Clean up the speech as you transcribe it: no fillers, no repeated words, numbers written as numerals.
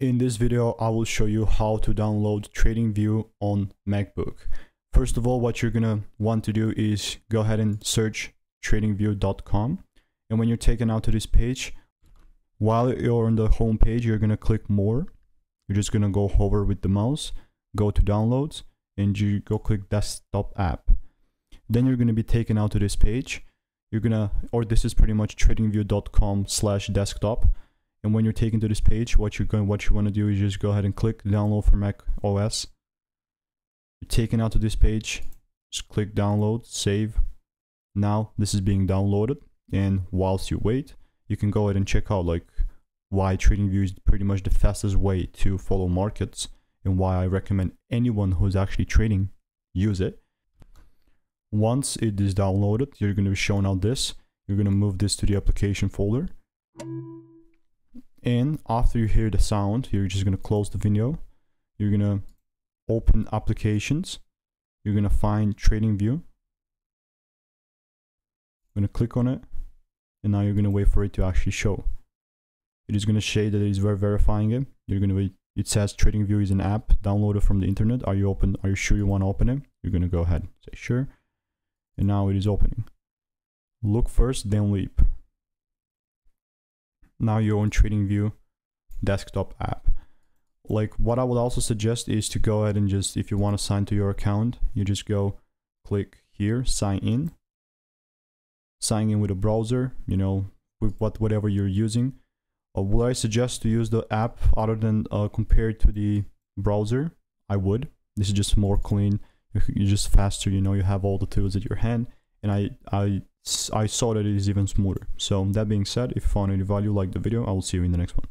In this video, I will show you how to download TradingView on MacBook. First of all, what you're gonna want to do is go ahead and search tradingview.com. And when you're taken out to this page, while you're on the home page, you're gonna click more. You're just gonna go hover with the mouse, go to downloads, and you go click desktop app. Then you're gonna be taken out to this page. You're gonna, or this is pretty much tradingview.com/desktop. And when you're taken to this page, what you want to do is just go ahead and click download for Mac OS. You're taken out to this page, just click download, save. Now this is being downloaded, and whilst you wait, you can go ahead and check out like why TradingView is pretty much the fastest way to follow markets and why I recommend anyone who's actually trading use it. Once it is downloaded, you're going to be shown out this. You're going to move this to the application folder. And after you hear the sound, you're just going to close the video. You're going to open applications. You're going to find TradingView. I'm going to click on it. And now you're going to wait for it to actually show. It is going to say that it is verifying it. You're going to wait. It says TradingView is an app downloaded from the internet. Are you sure you want to open it? You're going to go ahead and say sure. And now it is opening. Look first, then leap. Now your own TradingView desktop app. Like what I would also suggest is to go ahead and just, if you want to sign to your account, you just go click here, sign in. Sign in with a browser, you know, with whatever you're using. Would I suggest to use the app other than compared to the browser? I would. This is just more clean. You're just faster, you know, you have all the tools at your hand. And I saw that it is even smoother. So that being said, if you found any value, like the video, I will see you in the next one.